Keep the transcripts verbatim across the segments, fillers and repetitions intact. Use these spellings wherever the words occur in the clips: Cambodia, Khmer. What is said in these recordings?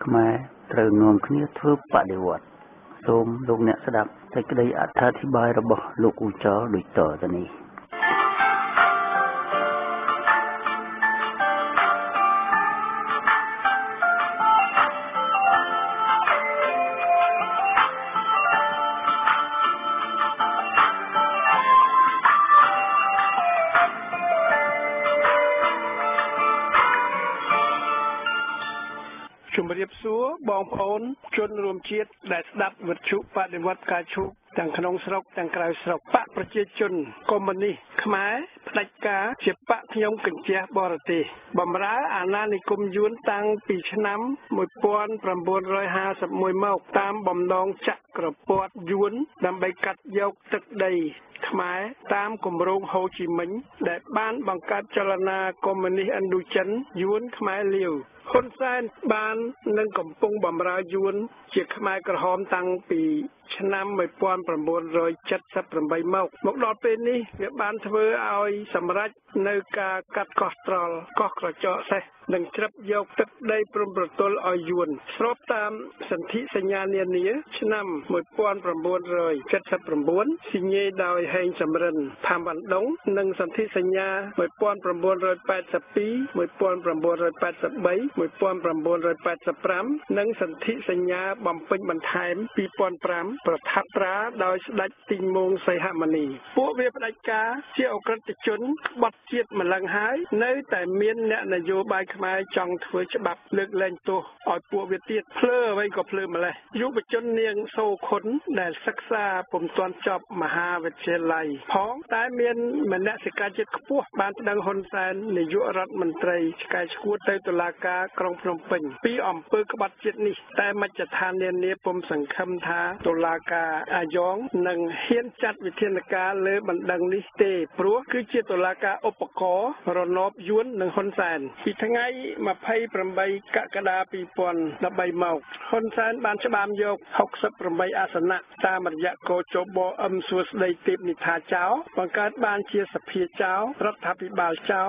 Khmer Trâu Nom Khmer Thua Pạ Đề Vọt Xôm Lục Nẹ Sá Đạp Tại Cái Đầy Át Tha Thi Bài Rà Bò Lục U Chó Đuổi Tờ Tà Nì Bong Chun Room Chit, that's that with Chu Pat and what Kachu, Tankanong Srok, Tankai Srok, Pat Projection, Company, Khmer, Plaka, Chipat Yonkin Chia Borati, Bamra, Anani Kum Jun Tang, Pichnam, Mupon, Prambon Roy Has, Mumok, Tam, Bomdong, Chakra, Port, Jun, Nambekat Yok, Day. Khmer, Tam Kumbrong Ho Chi Minh, that Ban Bankat Chalana, Company and Duchan, Yun Khmer Liu. Hun Sen Ban Nung Kampung Bamra Yun, Chick Michael Home Tang Pi, Chanam, my Pon Prambon Roy, Chatsup and by Mok. Mokdor Penny, your band were I, Samrat, Nuka, Kat Costral, Cockroach, Nung Trap Yok, Day Prumbertol or Yun. Srop Tam, Santi Sanyania near, Chanam, my Pon Prambon Roy, Chatsup Prambon, Signy Dow. Hang some run, Pamandong, Nung Santisanya, my pond from Border Pats of P, my pond from Border Pats of Bay, my pond from Border Pats of Pram, Nung Santisanya, Bumpingman Time, Pipon Pram, Protatra, Dois Lighting Moon Say Harmony. Poor Vipaka, Geocratichun, what Chiet Malanghai, no time mean that the Joe by my chunk which about Lug Lento or poor with it, Plur, Wake of Plumala. You were Johnny so couldn't, that Saxa, Pumton Chop, Maha, which Pong, Diamond, Manasikajet, Bandang Honsan, the Urat Mantray, Sky School, Tolaka, Krong Plum Ping, P. on Perk, but Jitney, Diamachatan, Nepums and Kamta, Tolaka, Ajong, Nung Hien Chat within the car, Le Bandang Liste, Pro, Kuchi Tolaka, Opoko, Ronop, Yun, Nung Honsan. Hitangai, Mapai, Prambay, Kakada, Pipon, the Bay Mouth, Honsan, Banchabam Yok, Hoxup, Prambay Asana, Tamarjako, Chobo, Umsus, Late. นิทาเจ้าประทับพิบาลเจ้า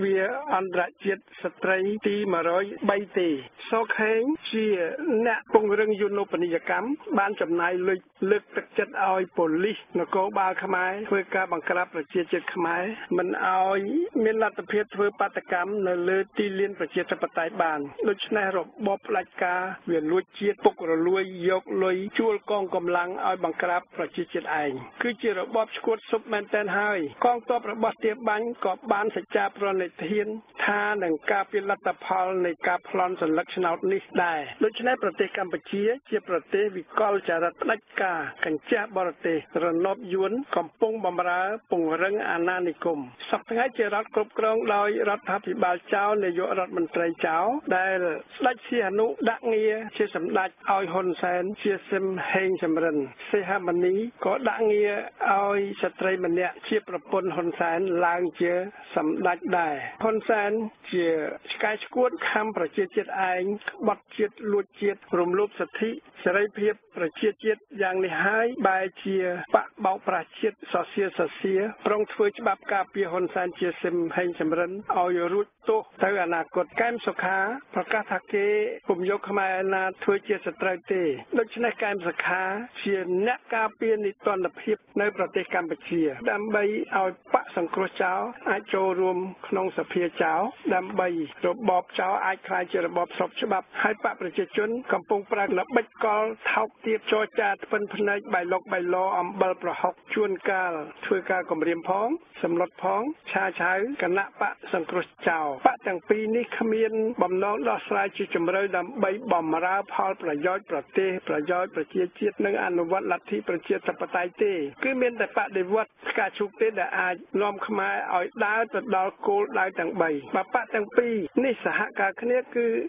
We're under jet stray tea maroi by day. So hang, she nap pongrung you no panicam, bunch of night look at our police, no go barkamai, wake up and crap a chit kamai, man I may not appear to patakam, no lurty lin project appetite ban. Luchnaro, Bob like car, we're luchit, poker, loi, yok, loi, jewel kong lang, I bankrap, projected eye. Creature of Bob's court soup maintain high. Kong top of Bostia bank, got bans a chapron. ในฐานะการพิลัตภาลในการพลอน Honsan, Jia, Sky Squad, Camp, Projected Ang, Budget, Luchet, Room Loop Sati, Serapia, Projected, Yang Lehigh, by Jia, Bakbao Project, Sasia Sasia, Prong Twitch, Babka, Pia Honsan, Jism, Hansamran, or your root to Taranakot, Kam Soka, Prakatake, Pum Yokamana, Twitch as a trade. Luchinakam Kam Soka, Jia Naka, Pianiton, the Pip, No Protect Campuchia, Dambay, our Pats and Crochow, I Joe Room. ក្នុងសភាចៅដើម្បីរបបចៅអាចខ្លាចជារបបស្រុកច្បាប់ហើយបកប្រជាជនកំពុងប្រាកដល្បិចកលថោក ជាជាតិខ្មែរ តែប្រដៅហ៊ុនសែនចោលបាទទុកយូរប្រហែលខ្មែរនឹងខ្លាយដូចជាប្រទេសអ៊ុយក្រែនព្រោះយួនកំពុងបញ្ចូលនិគមជនច្រើនឡើងច្រើនឡើងថ្ងៃណាមួយដូចនៅគ្រីមេ សាមរងស៊ីកែមសខាដែលបំរើរាជានិយមទី ព្រោះជារបបការពីគ្រោះសាហ៊ុនសែនការពីម៉ាហ្វ្យានិងបកប្រជាជនក្បត់ជាតិប្រសងបានងើបគ្រប់ទិសទីដើម្បីធ្វើឲ្យសាសនាក្លាយជាសាសនាប្រពុតពិតពិតពុំមែនជាស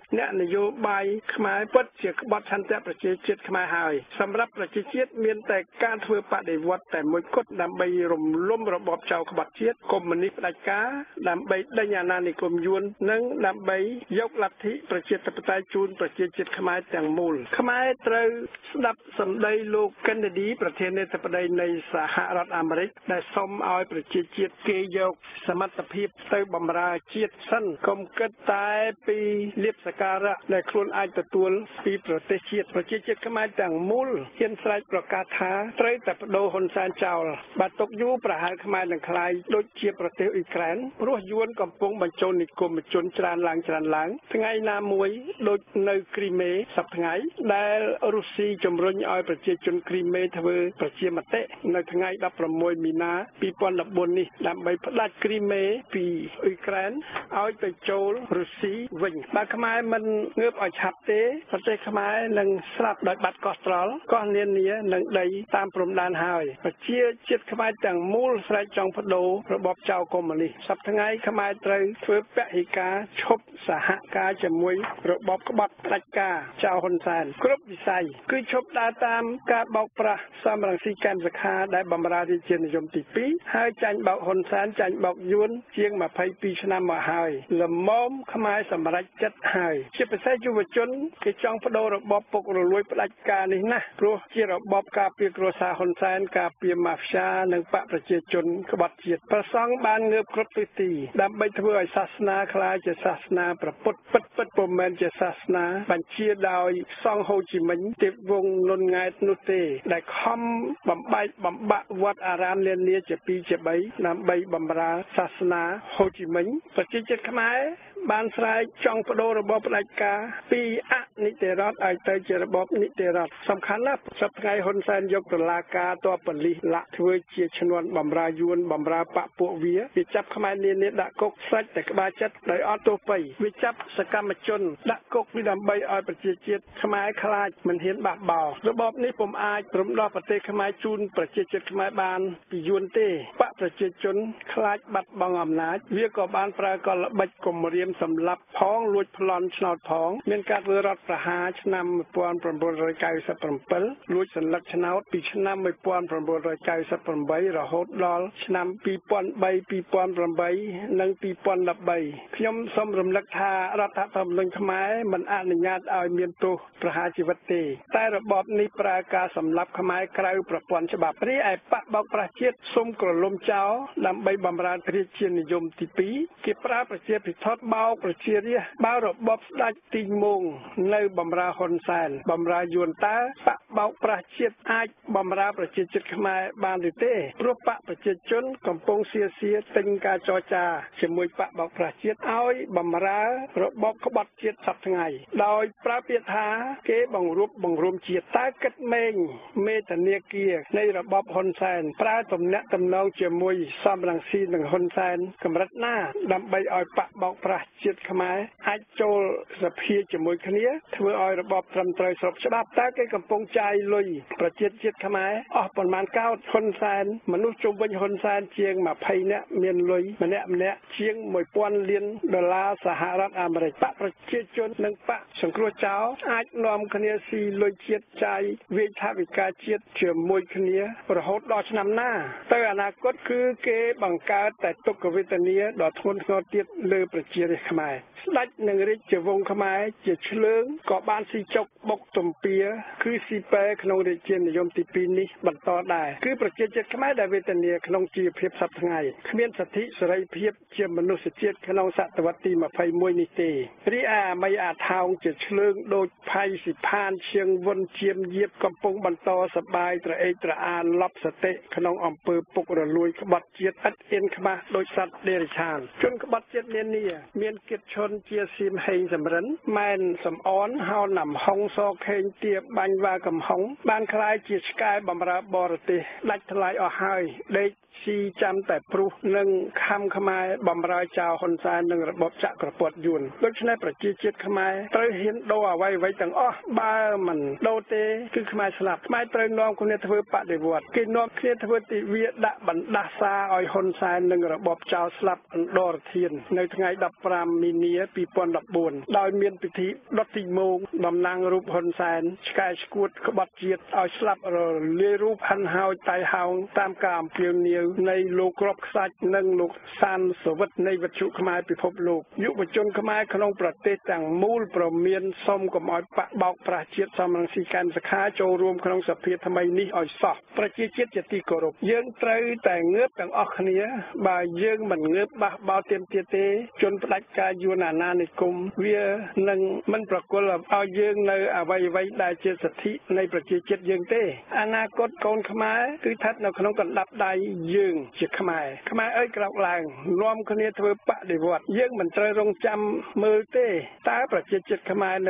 ាសនាបញ្ជាដោយសង្ឃហូជីមិញទេវងលន់ង៉ែតនោះទេដែលខំបំបែកបំបាក់វត្តអារាមនានាជាពីជាបីដើម្បីបំរើសាសនាហូជីមិញប្រជាជាតិខ្មែរ បានស្រាយចង់បដូររបបផ្ដាច់ការពីអនិច្ចរដ្ឋសំខាន់ណាស់ប្រជុំថ្ងៃហ៊ុនសែនយកដុល្លារការតបលិសលាក់ធ្វើជាឈ្នន់បំរើយួនបំរើបព្វពួកវាវាចាប់ខ្មែរនានាដាក់គុកស្រេចតែក្បាច់ចិត្តដោយអត់ទោសពេញវាចាប់សកម្មជនដាក់គុកវាដើម្បីឲ្យប្រជាជាតិខ្មែរខ្លាចមិនហ៊ានបាក់បោសរបបនេះពុំអាចរំដោះប្រទេសខ្មែរជូនប្រជាជាតិខ្មែរបានពីយួនទេបកប្រជាជនខ្លាចបាត់បង់អំណាចវាក៏បានប្រើកលល្បិចគំរាម សម្លាប់ ផង លួច ប្លន់ ឆ្នោត ផង មានការធ្វើរដ្ឋប្រហារ ឆ្នាំ ១៩៩៧ លួច សន្លឹក ឆ្នោត ពី ឆ្នាំ ១៩៩៨ រហូត ដល់ ឆ្នាំ ២០០៣ ២០០៨ និង ២០១៣ ខ្ញុំ សូម រំលឹក ថា រដ្ឋធម្មនុញ្ញ ខ្មែរ មិន អនុញ្ញាត ឲ្យ មាន ទោស ប្រហារ ជីវិត ទេ តែ របប នេះ ប្រើ ការ សម្លាប់ ខ្មែរ ក្រៅ ប្រព័ន្ធ ច្បាប់ រី ឯ បក បោក ប្រាស់ ជាតិ សុំ ក្រលុំ ចោល ដើម្បី បំរើ រាជា និយម ទី ពីរ គេ ប្រើ ប្រជា ពិធដ្ឋ បោក ប្រជារាស្ត្របើរបបស្ដេចទីងងនៅបំរើហ៊ុនសែនបំរើយួនតាបកបោកប្រាស់ជាតិអាចបំរើប្រជាជនកម្ពុជាសៀសៀទិញការចោចចាជាមួយបកបោកប្រាស់ជាតិឲ្យបំរើរបបក្បត់ជាតិសັບថ្ងៃដោយប្រើពាក្យថាគេបង្រួបបង្រួមជាតិតែគិតម៉េងមេតនាគានៃរបបហ៊ុនសែនប្រាំតំណាក់តំណងជាមួយសមរង្ស៊ីនិងហ៊ុនសែនកម្រិតណាដើម្បីឲ្យបកបោកប្រាស់ជាតិខ្មែរ អាចចូលសភាជាមួយគ្នាធ្វើឲ្យរបបត្រឹមត្រូវស្របច្បាប់ ស្ដេចនឹងរាជវង្សខ្មែរជាឆ្លើងក៏បានស៊ីចុកបុកទំពាគឺស៊ីបែក្នុងរាជានិយមទី ពីរ នេះបន្តដែរគឺប្រជាជាតិខ្មែរដែលវេទនាក្នុងជាភាពសັບថ្ងៃគ្មានសិទ្ធិសេរីភាពជាមនុស្សជាតិក្នុងសតវត្សទី ២១ មួយនេះទេរីឯមៃអាថោងជាឆ្លើងដូចភ័យសិផានឈៀងវុនជាមយៀបកំពុងបន្តសបាយត្រអេកត្រអាលប់សតិក្នុងអំពើពុករលួយ Hong, She jumped at proof, Nung, Kam Kamai, Bombra Chow Honsan, Nung Bob Chakrapot Jun. Look snapper, Chit Kamai, throw him low away, waiting. Oh, Barman, Lote, Kick my slap. My turn long connect with Paddy Watt. Kid not clear with the weird Lapan, Lassa, or Honsan, Nung Bob Chow slap and Dorothian. Nothing I dub from me near people on the bone. Down mean petite, nothing move, Domlang Roop Honsan, Sky Scoot, Kabot Jit, or slap or Leroop and how Tai Hound, Tam Kam, Pioneer. ในโลกรอบខ្សាច់និងលោកសានសវត្ថិនៃវិទ្យុខ្មែរពិភពលោកយុវជនខ្មែរក្នុងប្រទេសទាំងមូលប្រមានសមកំឲ្យបាក់បោកប្រាជ្ញាជាតិសមរងស៊ីកានសខាចូលរួមក្នុងសភាថ្មីនេះឲ្យសោះប្រជាជាតិជាទីគោរពយើងត្រូវតែងើបទាំងអស់គ្នាបើយើងមិនងើបបះបោកទាមទារទេជនផ្ដាច់ការយួនអាណានិគមវានឹងមិនប្រកលឲ្យយើងនៅអ្វីៗដែលជាសិទ្ធិនៃប្រជាជាតិយើងទេអនាគតកូនខ្មែរគឺ ថាប្រជិតចិត្តខ្មែរន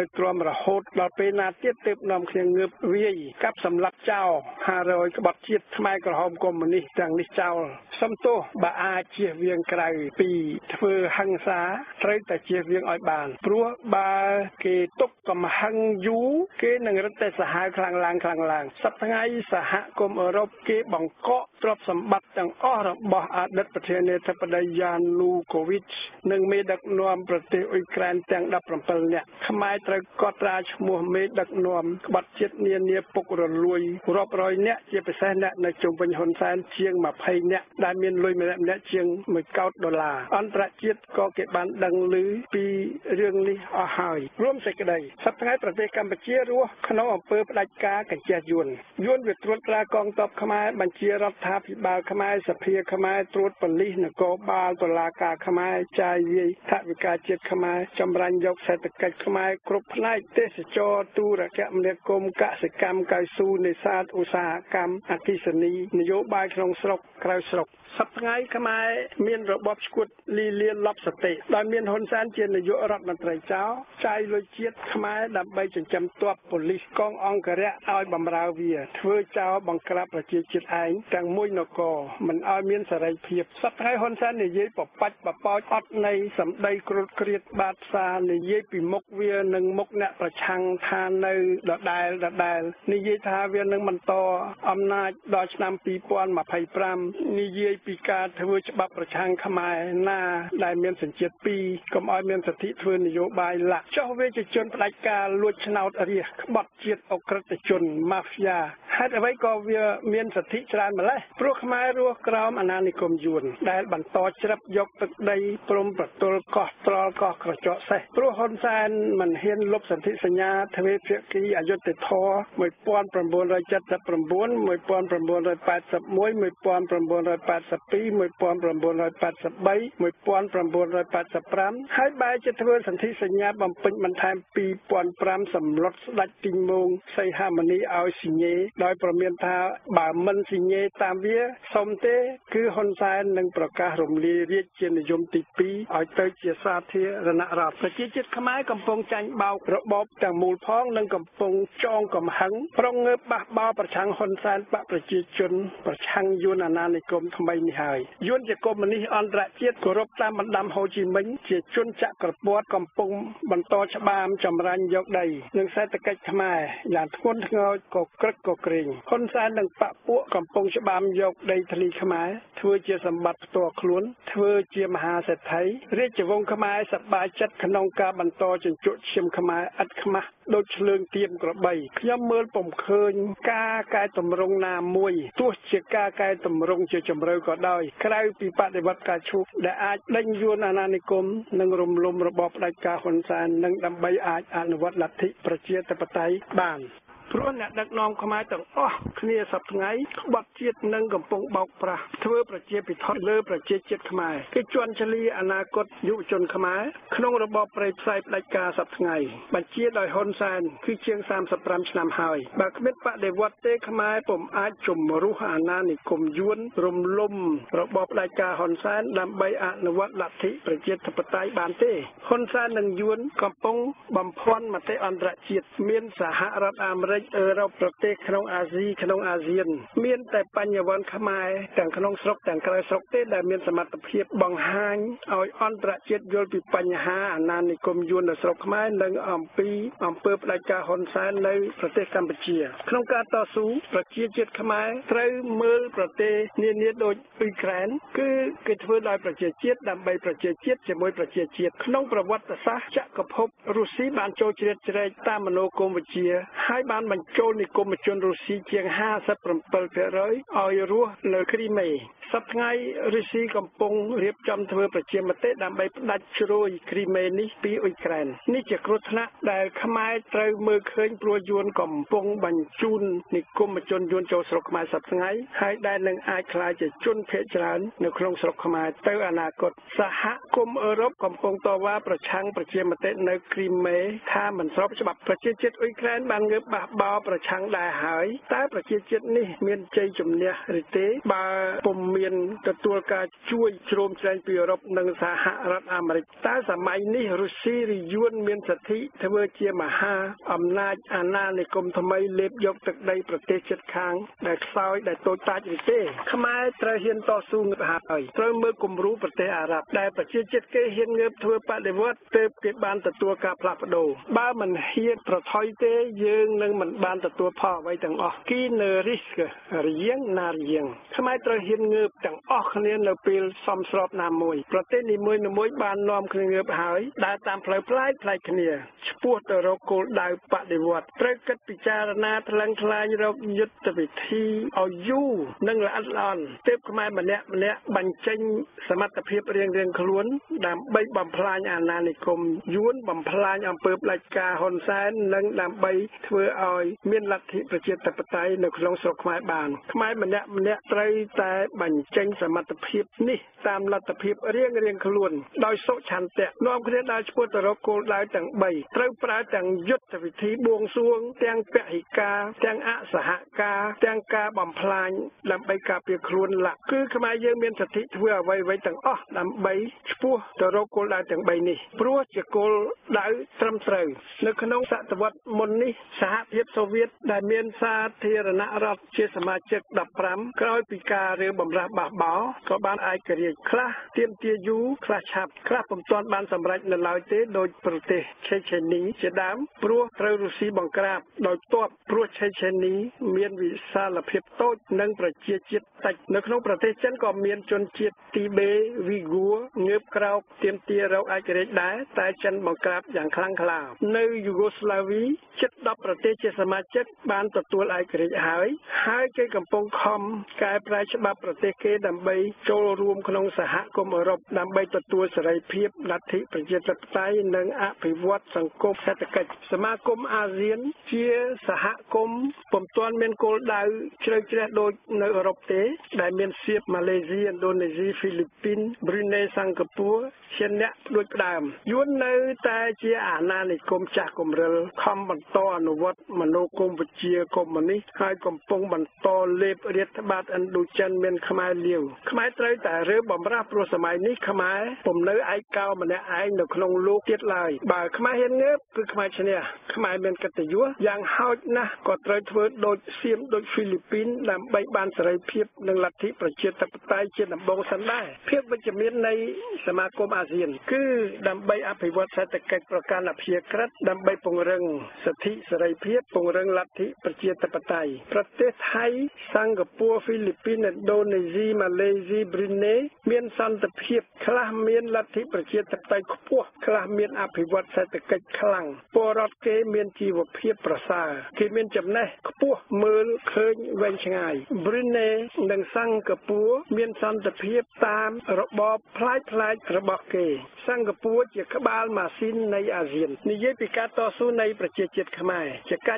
ៅទ្រាំរហូតដល់ពេលណាទៀតទើបនាំគ្នាងើបវាយកាប់សម្លាប់ចោល អស់របស់អតីតប្រធានាធិបតីយ៉ានូកូវីចនិងមេដឹកនាំប្រទេសអ៊ុយក្រែនទាំង សភាគខ្មែរត្រួតពលិសនគរបាលតុលាការខ្មែរចាយយាយថាវិការជាតិខ្មែរ អនឡាញសរៃភាពសព្វថ្ងៃហ៊ុនសែននិយាយបបិច្ចបបោចអត់នៃសម្ដីគ្រោះគ្រាតបាតសានិយាយពីមុខវានឹងមុខអ្នកប្រឆាំងថានៅដដែលដដែលនិយាយថាវានឹងបន្តអំណាចដល់ឆ្នាំ ក្រមអាណានិគមយួនដែលបន្តច្រាប់យកទឹកដីព្រមប្រទល់កោះត្រល់កោះក្រចកសេះព្រោះហ៊ុនសែនមិនហ៊ានលុបសន្ធិសញ្ញាទ្វេភាគីអយុត្តិធម៌មួយពាន់ប្រាំបួនរយ គឺហ៊ុនសែននឹងប្រកាសរំលាយរាជជានិយមទី ខ្មែរធ្វើជាសម្បត្តិផ្ទាល់ខ្លួនធ្វើជាមហាសេដ្ឋីរាជវង្សខ្មែរសប្បាយចិត្តក្នុងការបន្តចិញ្ចក់ឈាមខ្មែរឥតខ្មាស់ ដោយឆ្លងទៀមក្របីខ្ញុំមើលពំឃើញការកែតម្រង់ណាមួយទោះជាការកែតម្រង់ជាជំរឿក៏ដោយក្រៅពីបដិវត្តការឈូសដែលអាចដេញយួនអាណានិគមនិងរំលំរបបផ្ដាច់ការហ៊ុនសែននិងដើម្បីអាចអនុវត្តលទ្ធិប្រជាធិបតេយ្យបាន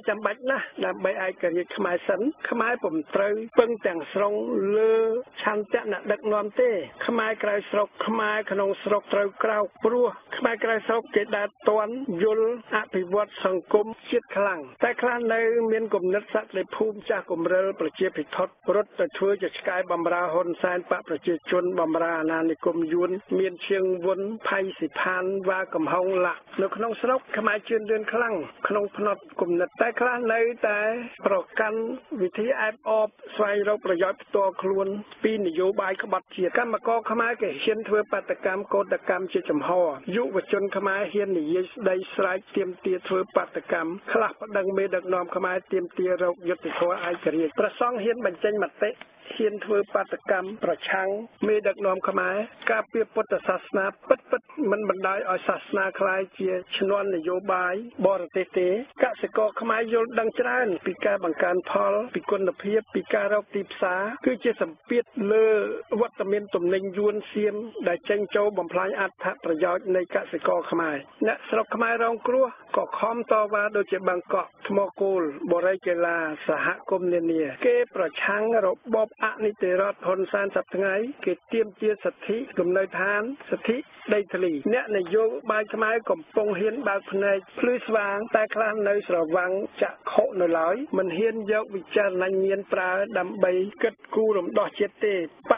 ក្នុងផ្នត់គំនិតតែខ្លះនៅតែប្រកាន់វិធីឯបអបស្វែងរកប្រយោជន៍ផ្ទាល់ខ្លួនពីនយោបាយក្បត់ជាកម្មករកម្មជាចំហយុវជនខ្មែរហ៊ាននិយាយស្ដីស្រែកទាមទារធ្វើបាតកម្មខ្លះបណ្ដឹងមេដឹកនាំខ្មែរទាមទាររោគយុត្តិធម៌ឯករាជ្យប្រសង់ហ៊ានបញ្ចេញមតិ ហ៊ានធ្វើបាតកម្មប្រឆាំងមេដឹកនាំខ្មែរការពារពុទ្ធសាសនាពិតពិតមិនបណ្ដោយឲ្យសាសនាខ្លាយជាឈ្នាន់នយោបាយបរទេសទេកសិករខ្មែរយល់ដឹងច្រើនពីការបង្កើនផលពីគុណភាពពីការរកទីផ្សារគឺជាសម្ពាធលើវត្តមានទំនិញយួនសៀមដែលចេញចូលបំផ្លាញអត្ថប្រយោជន៍នៃកសិករខ្មែរអ្នកស្រុកខ្មែររងគ្រោះក៏ខំតវ៉ាដូចជាបាងកកថ្មគោលបរិយាកាឡាសហគមន៍នានាគេប្រឆាំងរបបអនិច្ចរដ្ឋ ហ៊ុនសែនសព្វថ្ងៃគេទាមទារសិទ្ធិ និតនភាពនៅក្នុងសតវត្សទី ឆាប់ឆាប់ជាបន្តនៅចំពោះមុខបកប្រជាជនទេព្រោះប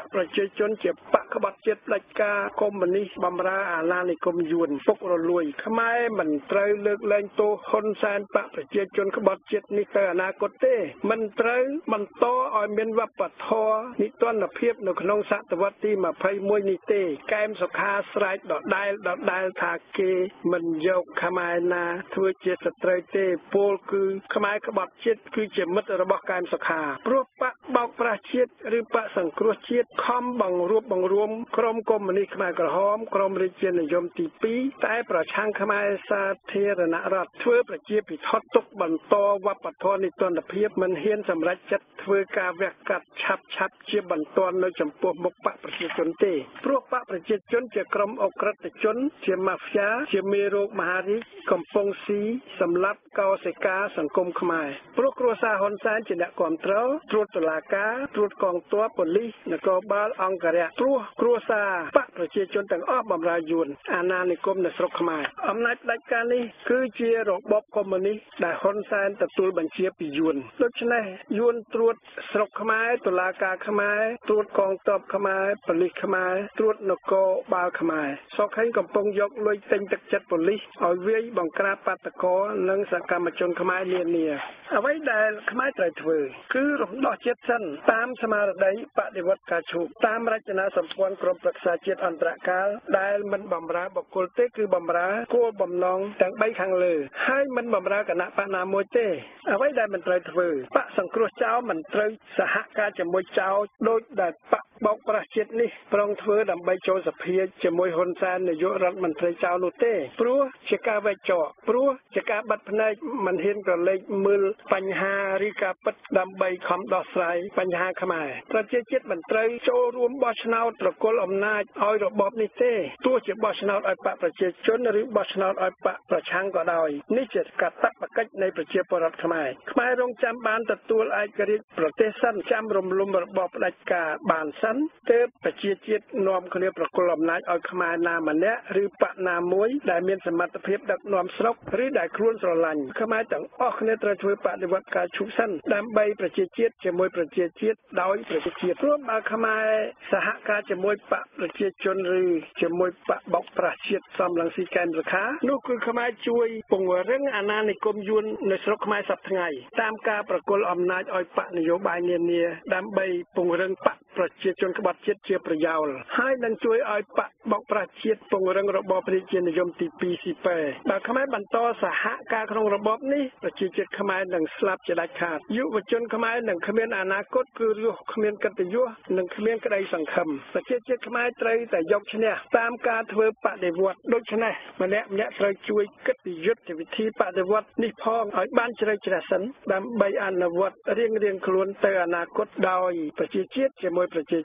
កប្រជាជនជាក្រុមអក្រិតជនជាម៉ាហ្វ្យាជាមេរោគមហារីកំពុងស៊ីសម្លាប់កោសិកាសង្គមខ្មែរព្រោះគ្រួសារហ៊ុនសែនជាអ្នកគ្រប់គ្រងត្រួតតុលាការត្រួតកងទ័ពប៉ូលីសនគរបាលអង្គរៈព្រោះគ្រួសារបកប្រជាជនទាំងអស់បម្រើយួនអាណានិគមនៅស្រុកខ្មែរអំណាចផ្ដាច់ការនេះគឺជារបបកុម្មុយនីសដែលហ៊ុនសែនទទួលបញ្ជាពីយួនដូច្នេះយួនត្រួតស្រុកខ្មែរតុលាការខ្មែរ ត្រូវសហការជាមួយចៅដោយដែល បោកប្រាស់ជាតិនេះប្រងធ្វើដើម្បីចូលសភាជាមួយហ៊ុនសែននាយករដ្ឋមន្ត្រីចៅនោះទេព្រោះជាការវេចកោព្រោះជាការបាត់ភ្នែកមិនហ៊ានប្រឡេកមើលបញ្ហារីកាពិតដើម្បីខំដោះស្រាយបញ្ហាខ្មែរប្រជាជាតិបន្តត្រូវចូលរួមបោះឆ្នោតប្រកុលអំណាចឲ្យរបបនេះទេទោះជាបោះឆ្នោតឲ្យបកប្រជាជនឬបោះឆ្នោតឲ្យបកប្រឆាំងក៏ដោយនេះជាកាតព្វកិច្ចនៃប្រជាពលរដ្ឋខ្មែរខ្មែររងចាំបានទទួលឯករាជ្យប្រទេសសិនចាំរំលំរបបផ្ដាច់ការបានសិនទើបប្រជាជាតិ នាំគ្នាប្រកុលអំណាចឲ្យខ្មែរណាម្នាក់ឬបកណាមួយដែលមានសមត្ថភាពដឹកនាំស្រុកឬដែលខ្លួនស្រឡាញ់ខ្មែរទាំងអស់គ្នាត្រូវធ្វើបដិវត្តការឈប់សិនដើម្បីប្រជាជាតិជាមួយប្រជាជាតិដោយប្រជាជាតិរួមបើខ្មែរសហការជាមួយបកប្រជាជនឬជាមួយបកបោកប្រាស់ជាតិសំឡងស៊ីកែមរខានោះគឺខ្មែរជួយពង្រឹងអាណានិគមយួននៅស្រុកខ្មែរសព្វថ្ងៃតាមការប្រកុលអំណាចឲ្យបកនយោបាយនានាដើម្បីពង្រឹងបក ប្រជាជនក្បត់ជាតិជាប្រយោលហើយនឹងជួយឲ្យបកបោកប្រាស់ជាតិពង្រឹងរបបប្រជានិយមទី ពីរ ពី បី បើខ្មែរបន្តសហការក្នុងរបបនេះប្រជាជាតិខ្មែរនឹងស្លាប់ជាដាច់ខាតយុវជនខ្មែរនឹងគ្មានអនាគតគឺរស់គ្មានកិត្តិយសនឹងគ្មានក្តីសង្ឃឹមប្រជាជាតិខ្មែរត្រូវតែយកឈ្នះតាមការធ្វើបដិវត្តន៍ដូច្នេះម្នាក់ម្នាក់ត្រូវជួយគិតយុទ្ធវិធីបដិវត្តន៍នេះផងឲ្យបានជ្រៅជ្រះសិនដើម្បីអនុវត្តរៀងៗខ្លួនទៅអនាគតដោយប្រជាជាតិជាមួយប្រជាជាតិ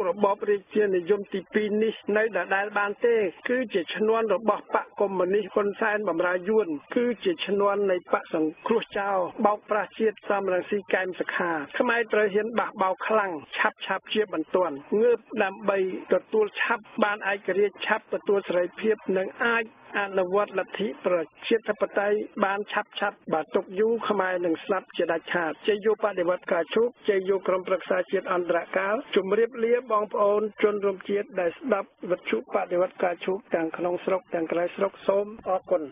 អនុវត្តលទ្ធិប្រជាជាតិបតៃបានឆាប់ឆាប់បាតុកយុខមៃនឹងស្លាប់ជាដាច់ខាតជាយុគក្រុមប្រឹក្សាជាតិអន្តរការជំរាបលាបងប្អូនជនរួមជាតិដែលស្ដាប់វិទ្យុបដិវត្តការជោគជ័យយុគក្រុមប្រឹក្សាជាតិទាំងក្នុងស្រុកទាំងក្រៅស្រុកសូមអរគុណ